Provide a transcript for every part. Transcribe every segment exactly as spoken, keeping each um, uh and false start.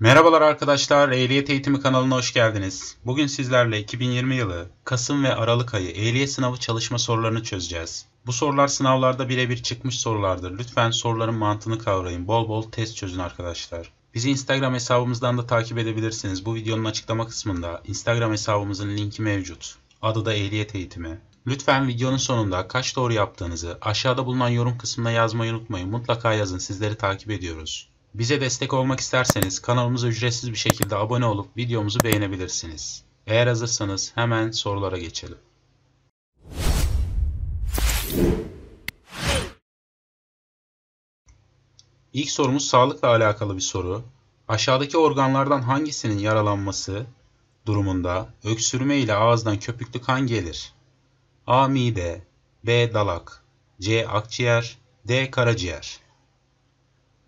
Merhabalar arkadaşlar, Ehliyet Eğitimi kanalına hoş geldiniz. Bugün sizlerle iki bin yirmi yılı Kasım ve Aralık ayı ehliyet sınavı çalışma sorularını çözeceğiz. Bu sorular sınavlarda birebir çıkmış sorulardır. Lütfen soruların mantığını kavrayın, bol bol test çözün arkadaşlar. Bizi Instagram hesabımızdan da takip edebilirsiniz. Bu videonun açıklama kısmında Instagram hesabımızın linki mevcut. Adı da Ehliyet Eğitimi. Lütfen videonun sonunda kaç doğru yaptığınızı aşağıda bulunan yorum kısmına yazmayı unutmayın. Mutlaka yazın, sizleri takip ediyoruz. Bize destek olmak isterseniz kanalımıza ücretsiz bir şekilde abone olup videomuzu beğenebilirsiniz. Eğer hazırsanız hemen sorulara geçelim. İlk sorumuz sağlıkla alakalı bir soru. Aşağıdaki organlardan hangisinin yaralanması durumunda öksürme ile ağızdan köpüklü kan gelir? A. Mide, B. Dalak, C. Akciğer, D. Karaciğer.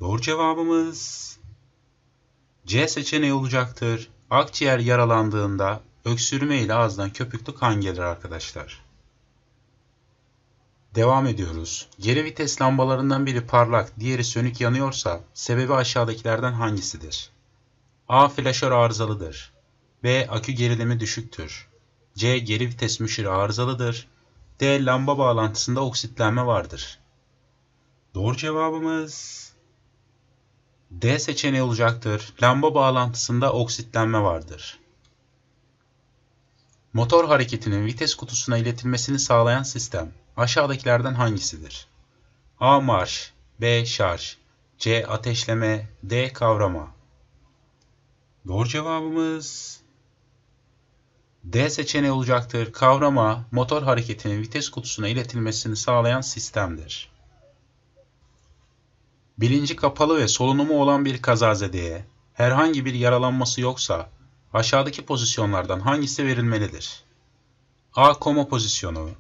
Doğru cevabımız C seçeneği olacaktır. Akciğer yaralandığında öksürme ile ağızdan köpüklü kan gelir arkadaşlar. Devam ediyoruz. Geri vites lambalarından biri parlak, diğeri sönük yanıyorsa sebebi aşağıdakilerden hangisidir? A. Flaşör arızalıdır. B. Akü gerilimi düşüktür. C. Geri vites müşiri arızalıdır. D. Lamba bağlantısında oksitlenme vardır. Doğru cevabımız D seçeneği olacaktır. Lamba bağlantısında oksitlenme vardır. Motor hareketinin vites kutusuna iletilmesini sağlayan sistem aşağıdakilerden hangisidir? A. Marş, B. Şarj, C. Ateşleme, D. Kavrama. Doğru cevabımız D seçeneği olacaktır. Kavrama, motor hareketinin vites kutusuna iletilmesini sağlayan sistemdir. Bilinci kapalı ve solunumu olan bir kazazedeye herhangi bir yaralanması yoksa aşağıdaki pozisyonlardan hangisi verilmelidir? A. Koma pozisyonu,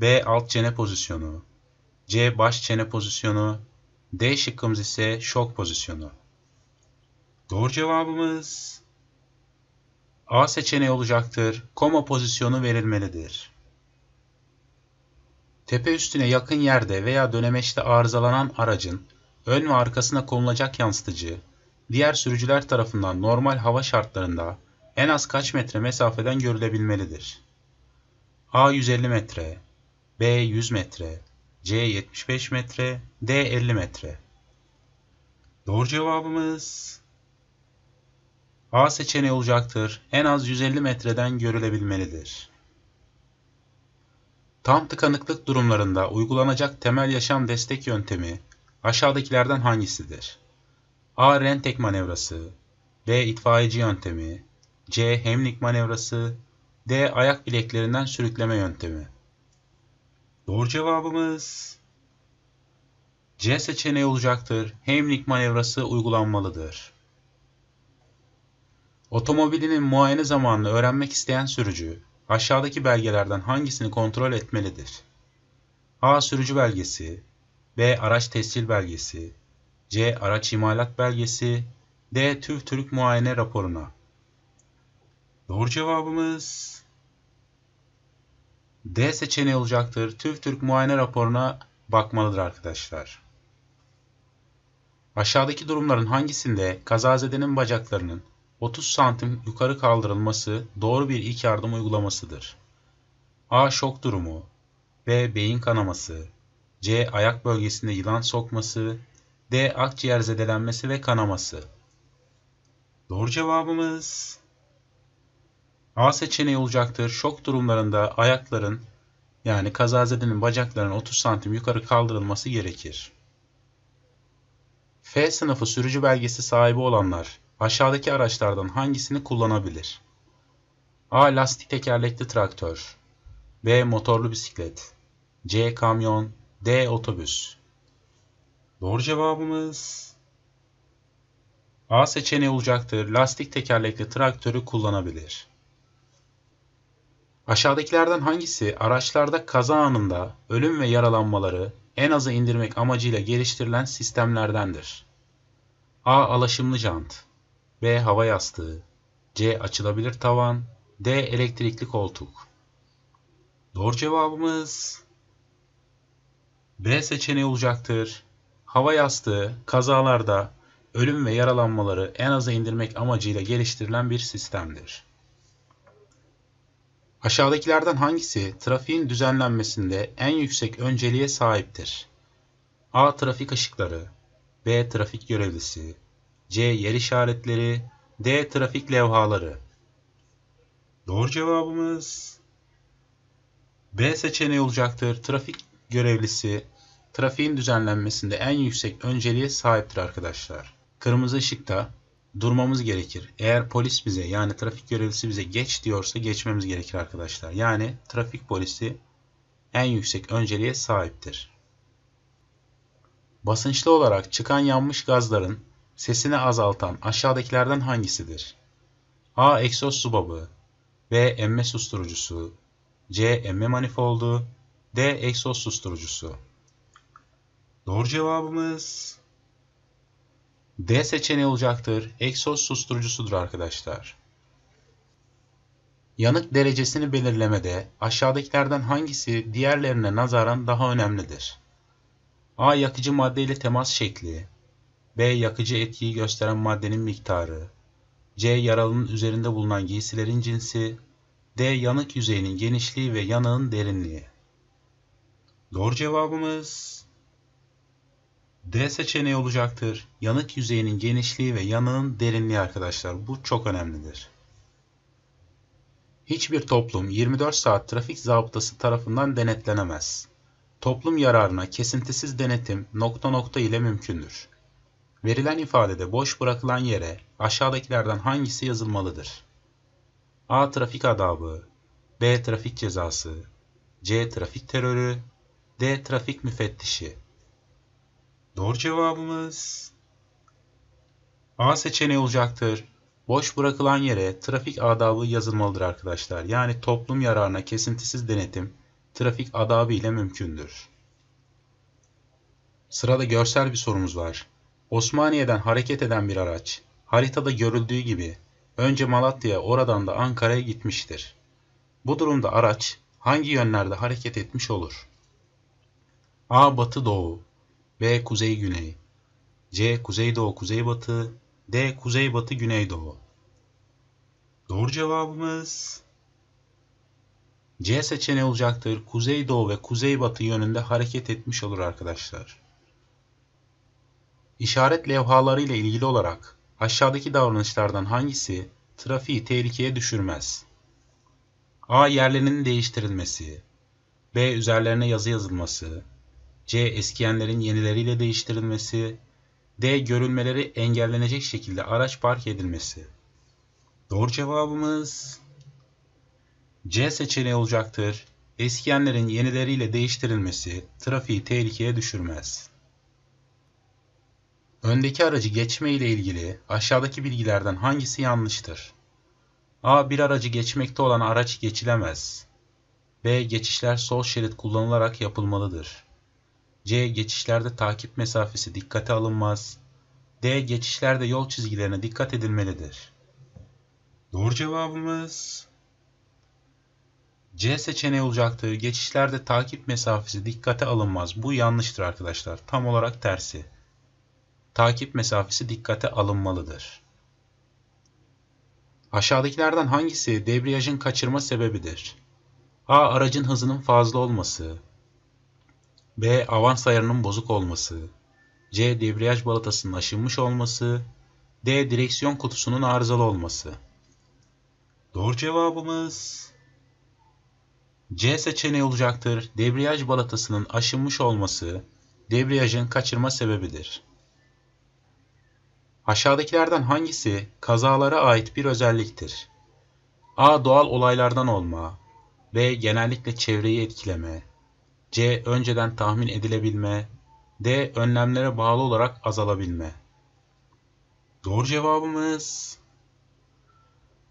B. Alt çene pozisyonu, C. Baş çene pozisyonu, D şıkkımız ise şok pozisyonu. Doğru cevabımız A seçeneği olacaktır. Koma pozisyonu verilmelidir. Tepe üstüne yakın yerde veya dönemeçte arızalanan aracın ön ve arkasına konulacak yansıtıcı, diğer sürücüler tarafından normal hava şartlarında en az kaç metre mesafeden görülebilmelidir? A. yüz elli metre, B. yüz metre, C. yetmiş beş metre, D. elli metre. Doğru cevabımız A seçeneği olacaktır. En az yüz elli metreden görülebilmelidir. Tam tıkanıklık durumlarında uygulanacak temel yaşam destek yöntemi aşağıdakilerden hangisidir? A. Rentek manevrası, B. İtfaiyeci yöntemi, C. Heimlich manevrası, D. Ayak bileklerinden sürükleme yöntemi. Doğru cevabımız C seçeneği olacaktır. Heimlich manevrası uygulanmalıdır. Otomobilinin muayene zamanını öğrenmek isteyen sürücü aşağıdaki belgelerden hangisini kontrol etmelidir? A. Sürücü belgesi, B. Araç tescil belgesi, C. Araç imalat belgesi, D. TÜVTÜRK muayene raporuna. Doğru cevabımız D seçeneği olacaktır. TÜVTÜRK muayene raporuna bakmalıdır arkadaşlar. Aşağıdaki durumların hangisinde kazazedenin bacaklarının otuz santim yukarı kaldırılması doğru bir ilk yardım uygulamasıdır? A. Şok durumu, B. Beyin kanaması, C. Ayak bölgesinde yılan sokması, D. Akciğer zedelenmesi ve kanaması. Doğru cevabımız A seçeneği olacaktır. Şok durumlarında ayakların, yani kazazedenin bacaklarının otuz santim yukarı kaldırılması gerekir. F sınıfı sürücü belgesi sahibi olanlar aşağıdaki araçlardan hangisini kullanabilir? A. Lastik tekerlekli traktör, B. Motorlu bisiklet, C. Kamyon, D. Otobüs. Doğru cevabımız A seçeneği olacaktır. Lastik tekerlekli traktörü kullanabilir. Aşağıdakilerden hangisi araçlarda kaza anında ölüm ve yaralanmaları en aza indirmek amacıyla geliştirilen sistemlerdendir? A. Alaşımlı jant, B. Hava yastığı, C. Açılabilir tavan, D. Elektrikli koltuk. Doğru cevabımız B seçeneği olacaktır. Hava yastığı kazalarda ölüm ve yaralanmaları en aza indirmek amacıyla geliştirilen bir sistemdir. Aşağıdakilerden hangisi trafiğin düzenlenmesinde en yüksek önceliğe sahiptir? A. Trafik ışıkları, B. Trafik görevlisi, C. Yer işaretleri, D. Trafik levhaları. Doğru cevabımız B seçeneği olacaktır. Trafik görevlisi trafiğin düzenlenmesinde en yüksek önceliğe sahiptir arkadaşlar. Kırmızı ışıkta durmamız gerekir. Eğer polis bize, yani trafik görevlisi bize geç diyorsa geçmemiz gerekir arkadaşlar. Yani trafik polisi en yüksek önceliğe sahiptir. Basınçlı olarak çıkan yanmış gazların sesini azaltan aşağıdakilerden hangisidir? A. Egzoz subabı, B. Emme susturucusu, C. Emme manifoldu, D. Egzoz susturucusu. Doğru cevabımız D seçeneği olacaktır. Egzoz susturucusudur arkadaşlar. Yanık derecesini belirlemede aşağıdakilerden hangisi diğerlerine nazaran daha önemlidir? A. Yakıcı madde ile temas şekli, B. Yakıcı etkiyi gösteren maddenin miktarı, C. Yaralının üzerinde bulunan giysilerin cinsi, D. Yanık yüzeyinin genişliği ve yanığın derinliği. Doğru cevabımız D seçeneği olacaktır. Yanık yüzeyinin genişliği ve yanığın derinliği arkadaşlar. Bu çok önemlidir. Hiçbir toplum yirmi dört saat trafik zabıtası tarafından denetlenemez. Toplum yararına kesintisiz denetim nokta nokta ile mümkündür. Verilen ifadede boş bırakılan yere aşağıdakilerden hangisi yazılmalıdır? A. Trafik adabı, B. Trafik cezası, C. Trafik terörü, D. Trafik müfettişi. Doğru cevabımız A seçeneği olacaktır. Boş bırakılan yere trafik adabı yazılmalıdır arkadaşlar. Yani toplum yararına kesintisiz denetim trafik adabı ile mümkündür. Sırada görsel bir sorumuz var. Osmaniye'den hareket eden bir araç haritada görüldüğü gibi önce Malatya'ya, oradan da Ankara'ya gitmiştir. Bu durumda araç hangi yönlerde hareket etmiş olur? A. Batı doğu, B. Kuzey güney, C. Kuzey doğu kuzey batı, D. Kuzey batı güney doğu. Doğru cevabımız C seçeneği olacaktır. Kuzey doğu ve kuzey batı yönünde hareket etmiş olur arkadaşlar. İşaret levhaları ile ilgili olarak aşağıdaki davranışlardan hangisi trafiği tehlikeye düşürmez? A. Yerlerinin değiştirilmesi, B. Üzerlerine yazı yazılması, C. Eskiyenlerin yenileriyle değiştirilmesi, D. Görülmeleri engellenecek şekilde araç park edilmesi. Doğru cevabımız C seçeneği olacaktır. Eskiyenlerin yenileriyle değiştirilmesi trafiği tehlikeye düşürmez. Öndeki aracı geçme ile ilgili aşağıdaki bilgilerden hangisi yanlıştır? A. Bir aracı geçmekte olan araç geçilemez. B. Geçişler sol şerit kullanılarak yapılmalıdır. C. Geçişlerde takip mesafesi dikkate alınmaz. D. Geçişlerde yol çizgilerine dikkat edilmelidir. Doğru cevabımız C seçeneği olacaktır. Geçişlerde takip mesafesi dikkate alınmaz. Bu yanlıştır arkadaşlar. Tam olarak tersi. Takip mesafesi dikkate alınmalıdır. Aşağıdakilerden hangisi debriyajın kaçırma sebebidir? A. Aracın hızının fazla olması, B. Avans ayarının bozuk olması, C. Debriyaj balatasının aşınmış olması, D. Direksiyon kutusunun arızalı olması. Doğru cevabımız C seçeneği olacaktır. Debriyaj balatasının aşınmış olması debriyajın kaçırma sebebidir. Aşağıdakilerden hangisi kazalara ait bir özelliktir? A. Doğal olaylardan olma, B. Genellikle çevreyi etkileme, C. Önceden tahmin edilebilme, D. Önlemlere bağlı olarak azalabilme. Doğru cevabımız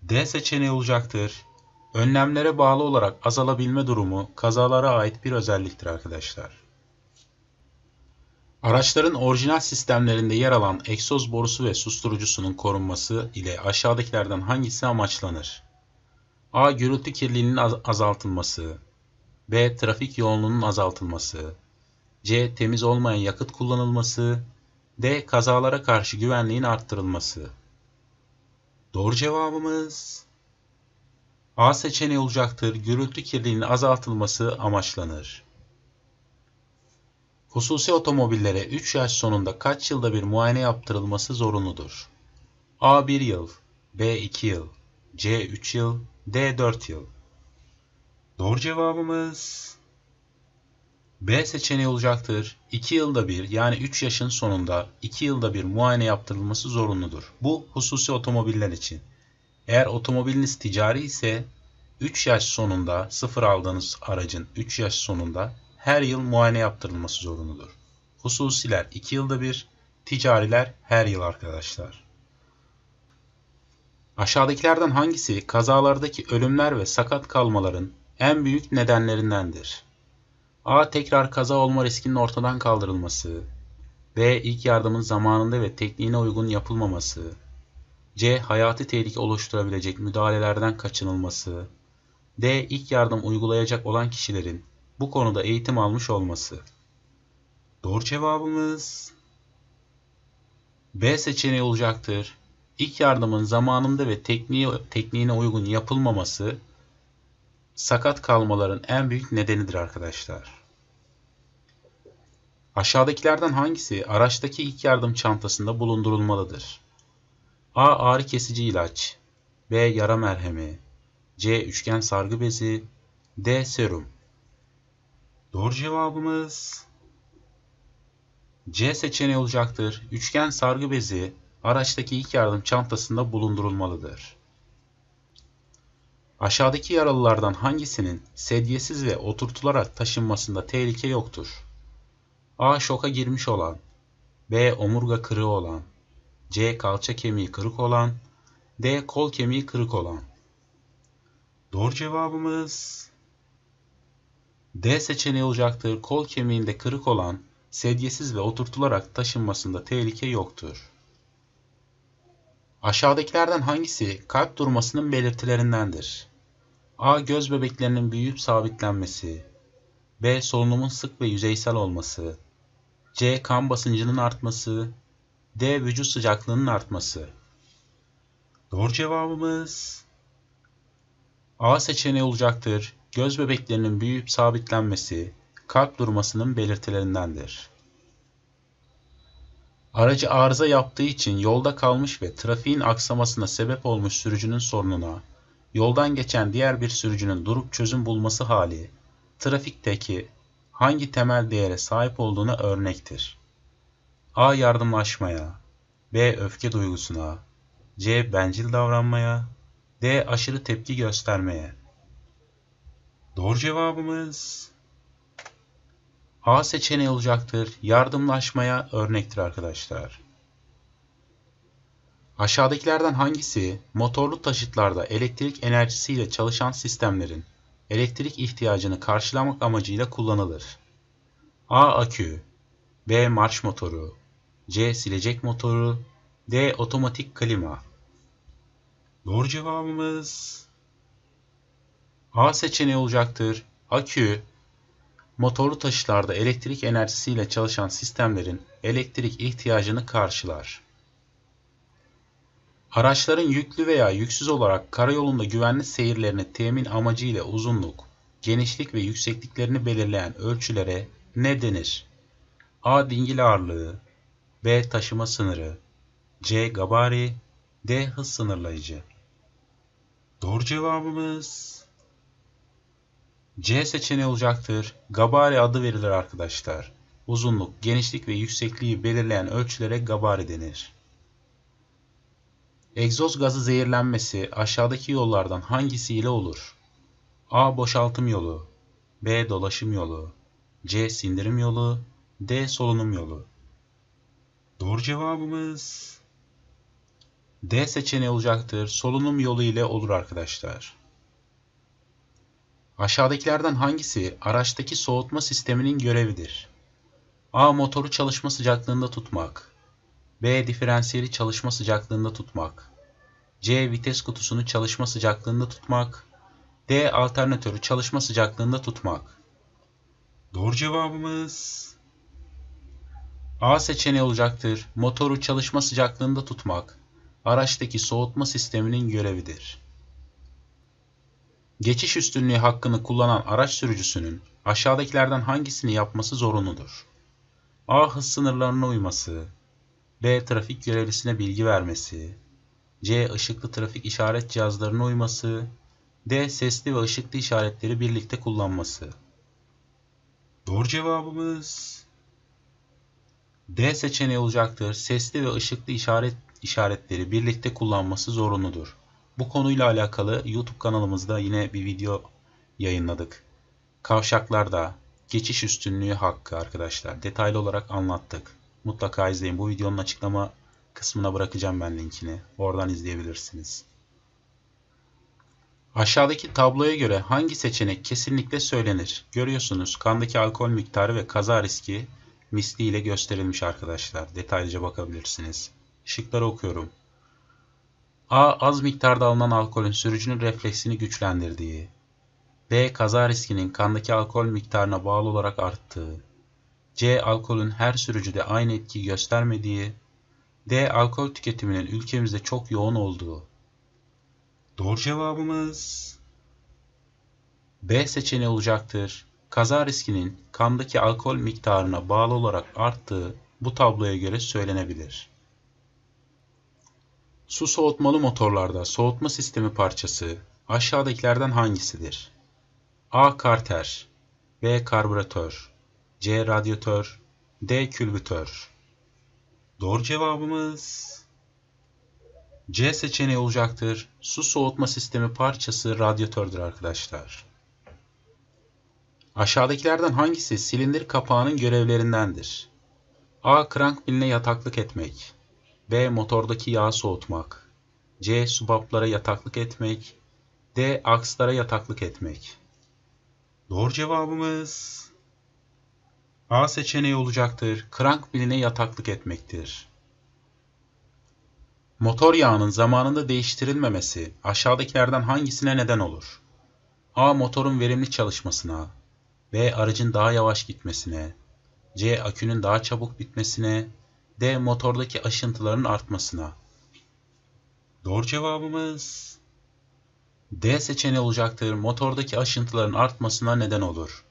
D seçeneği olacaktır. Önlemlere bağlı olarak azalabilme durumu kazalara ait bir özelliktir arkadaşlar. Araçların orijinal sistemlerinde yer alan egzoz borusu ve susturucusunun korunması ile aşağıdakilerden hangisi amaçlanır? A. Gürültü kirliliğinin azaltılması, B. Trafik yoğunluğunun azaltılması, C. Temiz olmayan yakıt kullanılması, D. Kazalara karşı güvenliğin arttırılması. Doğru cevabımız A seçeneği olacaktır. Gürültü kirliliğinin azaltılması amaçlanır. Hususi otomobillere üç yaş sonunda kaç yılda bir muayene yaptırılması zorunludur? A. bir yıl, B. iki yıl, C. üç yıl, D. dört yıl. Doğru cevabımız B seçeneği olacaktır. iki yılda bir, yani üç yaşın sonunda iki yılda bir muayene yaptırılması zorunludur. Bu hususi otomobiller için. Eğer otomobiliniz ticari ise üç yaş sonunda sıfır aldığınız aracın üç yaş sonunda her yıl muayene yaptırılması zorunludur. Hususiler iki yılda bir, ticariler her yıl arkadaşlar. Aşağıdakilerden hangisi kazalardaki ölümler ve sakat kalmaların en büyük nedenlerindendir? A. Tekrar kaza olma riskinin ortadan kaldırılması. B. İlk yardımın zamanında ve tekniğine uygun yapılmaması. C. Hayati tehlike oluşturabilecek müdahalelerden kaçınılması. D. İlk yardım uygulayacak olan kişilerin bu konuda eğitim almış olması. Doğru cevabımız B seçeneği olacaktır. İlk yardımın zamanında ve tekniği, tekniğine uygun yapılmaması sakat kalmaların en büyük nedenidir arkadaşlar. Aşağıdakilerden hangisi araçtaki ilk yardım çantasında bulundurulmalıdır? A. Ağrı kesici ilaç. B. Yara merhemi. C. Üçgen sargı bezi. D. Serum. Doğru cevabımız C seçeneği olacaktır. Üçgen sargı bezi araçtaki ilk yardım çantasında bulundurulmalıdır. Aşağıdaki yaralılardan hangisinin sedyesiz ve oturtularak taşınmasında tehlike yoktur? A. Şoka girmiş olan. B. Omurga kırığı olan. C. Kalça kemiği kırık olan. D. Kol kemiği kırık olan. Doğru cevabımız D seçeneği olacaktır. Kol kemiğinde kırık olan, sedyesiz ve oturtularak taşınmasında tehlike yoktur. Aşağıdakilerden hangisi kalp durmasının belirtilerindendir? A. Göz bebeklerinin büyüyüp sabitlenmesi. B. Solunumun sık ve yüzeysel olması. C. Kan basıncının artması. D. Vücut sıcaklığının artması. Doğru cevabımız A seçeneği olacaktır. Göz bebeklerinin büyüyüp sabitlenmesi kalp durmasının belirtilerindendir. Aracı arıza yaptığı için yolda kalmış ve trafiğin aksamasına sebep olmuş sürücünün sorununa, yoldan geçen diğer bir sürücünün durup çözüm bulması hali, trafikteki hangi temel değere sahip olduğuna örnektir? A. Yardımlaşmaya. B. Öfke duygusuna. C. Bencil davranmaya. D. Aşırı tepki göstermeye. Doğru cevabımız A seçeneği olacaktır. Yardımlaşmaya örnektir arkadaşlar. Aşağıdakilerden hangisi motorlu taşıtlarda elektrik enerjisiyle çalışan sistemlerin elektrik ihtiyacını karşılamak amacıyla kullanılır? A. Akü. B. Marş motoru. C. Silecek motoru. D. Otomatik klima. Doğru cevabımız A seçeneği olacaktır. Akü, motorlu taşıtlarda elektrik enerjisiyle çalışan sistemlerin elektrik ihtiyacını karşılar. Araçların yüklü veya yüksüz olarak karayolunda güvenli seyirlerini temin amacıyla uzunluk, genişlik ve yüksekliklerini belirleyen ölçülere ne denir? A. Dingil ağırlığı. B. Taşıma sınırı. C. Gabari. D. Hız sınırlayıcı. Doğru cevabımız C seçeneği olacaktır. Gabari adı verilir arkadaşlar. Uzunluk, genişlik ve yüksekliği belirleyen ölçülere gabari denir. Egzoz gazı zehirlenmesi aşağıdaki yollardan hangisiyle olur? A. Boşaltım yolu. B. Dolaşım yolu. C. Sindirim yolu. D. Solunum yolu. Doğru cevabımız D seçeneği olacaktır. Solunum yolu ile olur arkadaşlar. Aşağıdakilerden hangisi araçtaki soğutma sisteminin görevidir? A. Motoru çalışma sıcaklığında tutmak. B. Diferansiyeli çalışma sıcaklığında tutmak. C. Vites kutusunu çalışma sıcaklığında tutmak. D. Alternatörü çalışma sıcaklığında tutmak. Doğru cevabımız A seçeneği olacaktır. Motoru çalışma sıcaklığında tutmak, araçtaki soğutma sisteminin görevidir. Geçiş üstünlüğü hakkını kullanan araç sürücüsünün aşağıdakilerden hangisini yapması zorunludur? A. Hız sınırlarına uyması, B. Trafik görevlisine bilgi vermesi, C. Işıklı trafik işaret cihazlarına uyması, D. Sesli ve ışıklı işaretleri birlikte kullanması. Doğru cevabımız D seçeneği olacaktır. Sesli ve ışıklı işaret işaretleri birlikte kullanması zorunludur. Bu konuyla alakalı YouTube kanalımızda yine bir video yayınladık. Kavşaklarda geçiş üstünlüğü hakkı arkadaşlar detaylı olarak anlattık. Mutlaka izleyin. Bu videonun açıklama kısmına bırakacağım ben linkini. Oradan izleyebilirsiniz. Aşağıdaki tabloya göre hangi seçenek kesinlikle söylenir? Görüyorsunuz kandaki alkol miktarı ve kaza riski misliyle gösterilmiş arkadaşlar. Detaylıca bakabilirsiniz. Şıkları okuyorum. A. Az miktarda alınan alkolün sürücünün refleksini güçlendirdiği. B. Kaza riskinin kandaki alkol miktarına bağlı olarak arttığı. C. Alkolün her sürücüde aynı etkiyi göstermediği. D. Alkol tüketiminin ülkemizde çok yoğun olduğu. Doğru cevabımız B seçeneği olacaktır. Kaza riskinin kandaki alkol miktarına bağlı olarak arttığı bu tabloya göre söylenebilir. Su soğutmalı motorlarda soğutma sistemi parçası aşağıdakilerden hangisidir? A. Karter, B. Karbüratör, C. Radyatör, D. Külbütör. Doğru cevabımız C seçeneği olacaktır. Su soğutma sistemi parçası radyatördür arkadaşlar. Aşağıdakilerden hangisi silindir kapağının görevlerindendir? A. Krank piline yataklık etmek, B. Motordaki yağı soğutmak, C. Subaplara yataklık etmek, D. Akslara yataklık etmek. Doğru cevabımız A seçeneği olacaktır. Krank piline yataklık etmektir. Motor yağının zamanında değiştirilmemesi aşağıdakilerden hangisine neden olur? A. Motorun verimli çalışmasına, B. Aracın daha yavaş gitmesine, C. Akünün daha çabuk bitmesine, D. Motordaki aşıntıların artmasına. Doğru cevabımız D seçeneği olacaktır. Motordaki aşıntıların artmasına neden olur.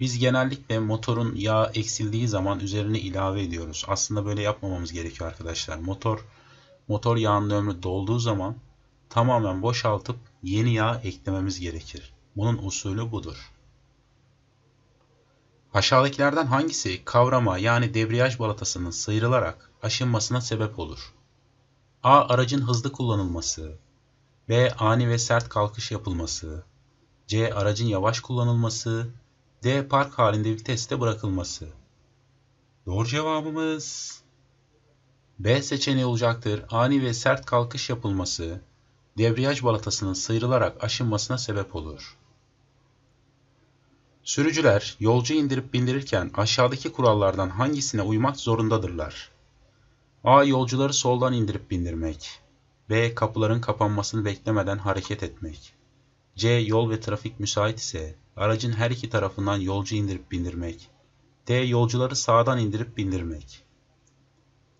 Biz genellikle motorun yağı eksildiği zaman üzerine ilave ediyoruz. Aslında böyle yapmamamız gerekiyor arkadaşlar. Motor Motor yağının ömrü dolduğu zaman tamamen boşaltıp yeni yağ eklememiz gerekir. Bunun usulü budur. Aşağıdakilerden hangisi kavrama yani debriyaj balatasının sıyrılarak aşınmasına sebep olur? A. Aracın hızlı kullanılması, B. Ani ve sert kalkış yapılması, C. Aracın yavaş kullanılması, D. Park halinde viteste bırakılması. Doğru cevabımız B seçeneği olacaktır. Ani ve sert kalkış yapılması, debriyaj balatasının sıyrılarak aşınmasına sebep olur. Sürücüler yolcu indirip bindirirken aşağıdaki kurallardan hangisine uymak zorundadırlar? A. Yolcuları soldan indirip bindirmek, B. Kapıların kapanmasını beklemeden hareket etmek, C. Yol ve trafik müsait ise aracın her iki tarafından yolcu indirip bindirmek, D. Yolcuları sağdan indirip bindirmek.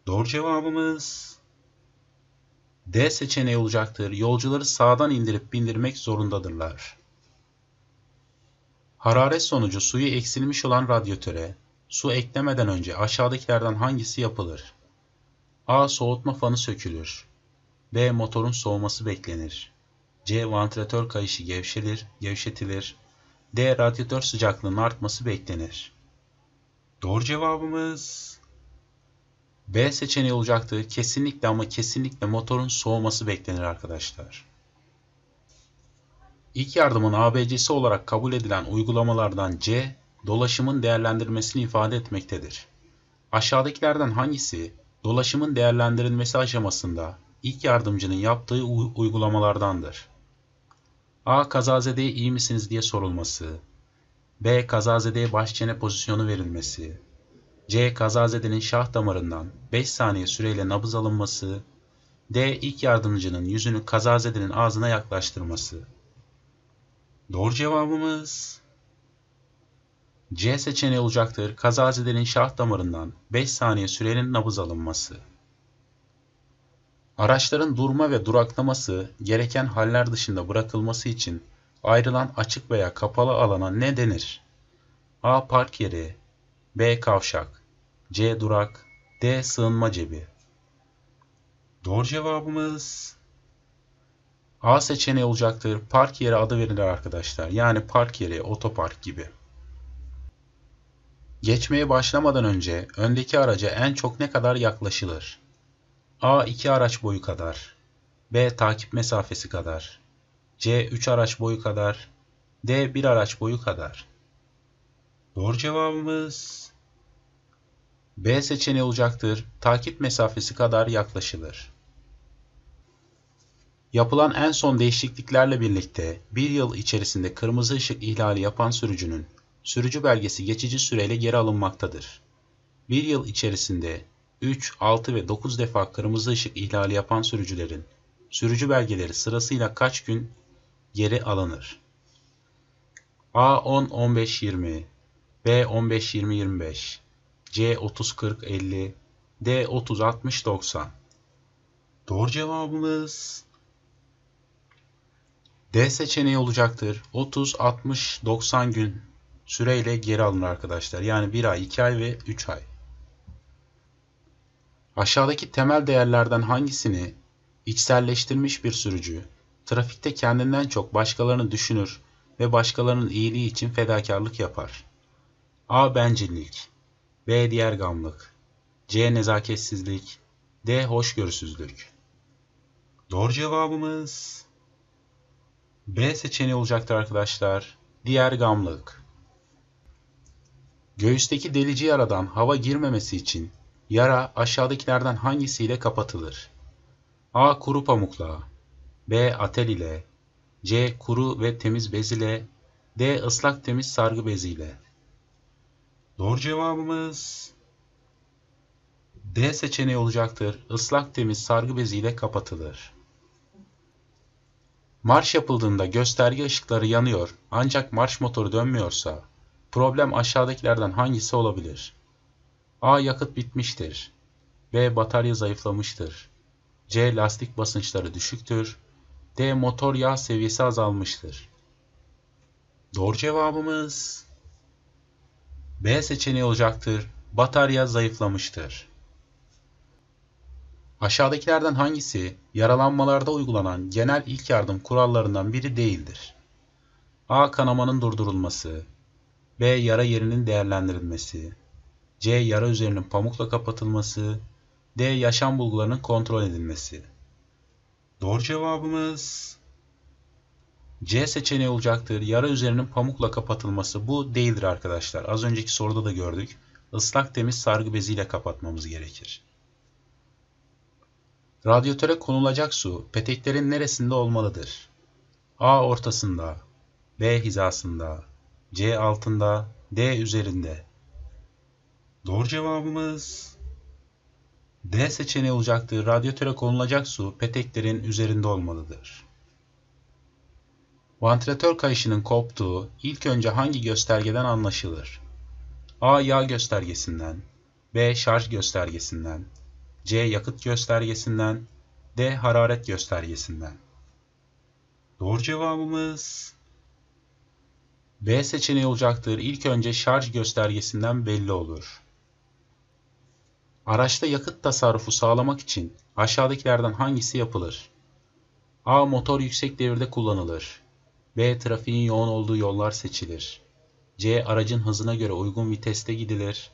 Doğru cevabımız D seçeneği olacaktır. Yolcuları sağdan indirip bindirmek zorundadırlar. Hararet sonucu suyu eksilmiş olan radyatöre su eklemeden önce aşağıdakilerden hangisi yapılır? A. Soğutma fanı sökülür, B. Motorun soğuması beklenir, C. Vantilatör kayışı gevşelir, gevşetilir, D. Radyatör sıcaklığının artması beklenir. Doğru cevabımız B seçeneği olacaktır. Kesinlikle ama kesinlikle motorun soğuması beklenir arkadaşlar. İlk yardımın A B C'si olarak kabul edilen uygulamalardan C, dolaşımın değerlendirmesini ifade etmektedir. Aşağıdakilerden hangisi dolaşımın değerlendirilmesi aşamasında ilk yardımcının yaptığı uygulamalardandır? A. Kazazedeye iyi misiniz diye sorulması, B. Kazazedeye baş çene pozisyonu verilmesi, C. Kazazedenin şah damarından beş saniye süreyle nabız alınması, D. İlk yardımcının yüzünü kazazedenin ağzına yaklaştırması. Doğru cevabımız C seçeneği olacaktır. Kazazelerin şah damarından beş saniye sürenin nabız alınması. Araçların durma ve duraklaması gereken haller dışında bırakılması için ayrılan açık veya kapalı alana ne denir? A. Park yeri, B. Kavşak, C. Durak, D. Sığınma cebi. Doğru cevabımız A seçeneği olacaktır. Park yeri adı verilir arkadaşlar. Yani park yeri, otopark gibi. Geçmeye başlamadan önce öndeki araca en çok ne kadar yaklaşılır? A. iki araç boyu kadar, B. Takip mesafesi kadar, C. üç araç boyu kadar, D. bir araç boyu kadar. Doğru cevabımız B seçeneği olacaktır. Takip mesafesi kadar yaklaşılır. Yapılan en son değişikliklerle birlikte bir yıl içerisinde kırmızı ışık ihlali yapan sürücünün sürücü belgesi geçici süreyle geri alınmaktadır. Bir yıl içerisinde üç, altı ve dokuz defa kırmızı ışık ihlali yapan sürücülerin sürücü belgeleri sırasıyla kaç gün geri alınır? A. on, on beş, yirmi, B. on beş, yirmi, yirmi beş, C. otuz, kırk, elli, D. otuz, altmış, doksan. Doğru cevabımız D seçeneği olacaktır. otuz, altmış, doksan gün süreyle geri alınır arkadaşlar. Yani bir ay, iki ay ve üç ay. Aşağıdaki temel değerlerden hangisini içselleştirmiş bir sürücü trafikte kendinden çok başkalarını düşünür ve başkalarının iyiliği için fedakarlık yapar? A. Bencillik, B. Diğergamlık, C. Nezaketsizlik, D. Hoşgörüsüzlük. Doğru cevabımız B seçeneği olacaktır arkadaşlar. Diğergamlık. Göğüsteki delici yaradan hava girmemesi için yara aşağıdakilerden hangisiyle kapatılır? A. Kuru pamukla, B. Atel ile, C. Kuru ve temiz bez ile, D. Islak temiz sargı bezi ile. Doğru cevabımız D seçeneği olacaktır. Islak temiz sargı bezi ile kapatılır. Marş yapıldığında gösterge ışıkları yanıyor ancak marş motoru dönmüyorsa problem aşağıdakilerden hangisi olabilir? A. Yakıt bitmiştir, B. Batarya zayıflamıştır, C. Lastik basınçları düşüktür, D. Motor yağ seviyesi azalmıştır. Doğru cevabımız B seçeneği olacaktır. Batarya zayıflamıştır. Aşağıdakilerden hangisi yaralanmalarda uygulanan genel ilk yardım kurallarından biri değildir? A. Kanamanın durdurulması, B. Yara yerinin değerlendirilmesi, C. Yara üzerinin pamukla kapatılması, D. Yaşam bulgularının kontrol edilmesi. Doğru cevabımız C seçeneği olacaktır. Yara üzerinin pamukla kapatılması bu değildir arkadaşlar. Az önceki soruda da gördük. Islak temiz sargı beziyle kapatmamız gerekir. Radyatöre konulacak su peteklerin neresinde olmalıdır? A. Ortasında, B. Hizasında, C. Altında, D. Üzerinde. Doğru cevabımız D seçeneği olacaktır. Radyatöre konulacak su peteklerin üzerinde olmalıdır. Vantilatör kayışının koptuğu ilk önce hangi göstergeden anlaşılır? A. Yağ göstergesinden, B. Şarj göstergesinden, C. Yakıt göstergesinden, D. Hararet göstergesinden. Doğru cevabımız B seçeneği olacaktır. İlk önce şarj göstergesinden belli olur. Araçta yakıt tasarrufu sağlamak için aşağıdakilerden hangisi yapılır? A. Motor yüksek devirde kullanılır, B. Trafiğin yoğun olduğu yollar seçilir, C. Aracın hızına göre uygun viteste gidilir,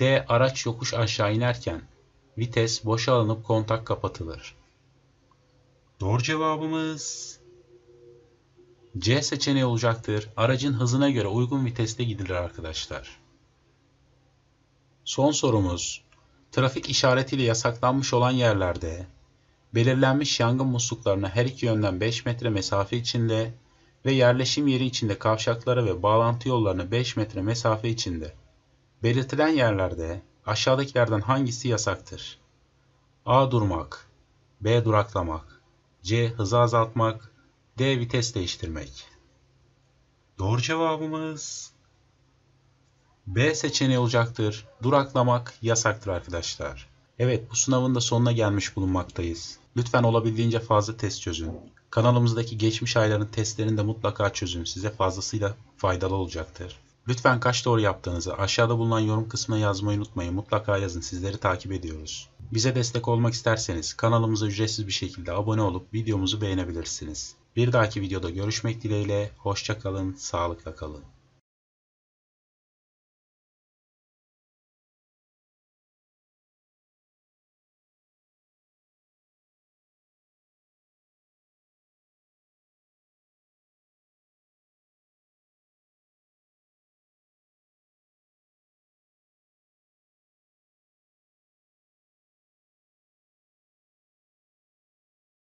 D. Araç yokuş aşağı inerken vites boşa alınıp kontak kapatılır. Doğru cevabımız C seçeneği olacaktır. Aracın hızına göre uygun viteste gidilir arkadaşlar. Son sorumuz, trafik işaretiyle yasaklanmış olan yerlerde belirlenmiş yangın musluklarına her iki yönden beş metre mesafe içinde ve yerleşim yeri içinde kavşaklara ve bağlantı yollarına beş metre mesafe içinde belirtilen yerlerde aşağıdakilerden hangisi yasaktır? A. Durmak, B. Duraklamak, C. Hızı azaltmak, D. Vites değiştirmek. Doğru cevabımız B seçeneği olacaktır. Duraklamak yasaktır arkadaşlar. Evet, bu sınavın da sonuna gelmiş bulunmaktayız. Lütfen olabildiğince fazla test çözün. Kanalımızdaki geçmiş ayların testlerini de mutlaka çözün. Size fazlasıyla faydalı olacaktır. Lütfen kaç doğru yaptığınızı aşağıda bulunan yorum kısmına yazmayı unutmayın. Mutlaka yazın. Sizleri takip ediyoruz. Bize destek olmak isterseniz kanalımıza ücretsiz bir şekilde abone olup videomuzu beğenebilirsiniz. Bir dahaki videoda görüşmek dileğiyle. Hoşça kalın, sağlıkla kalın.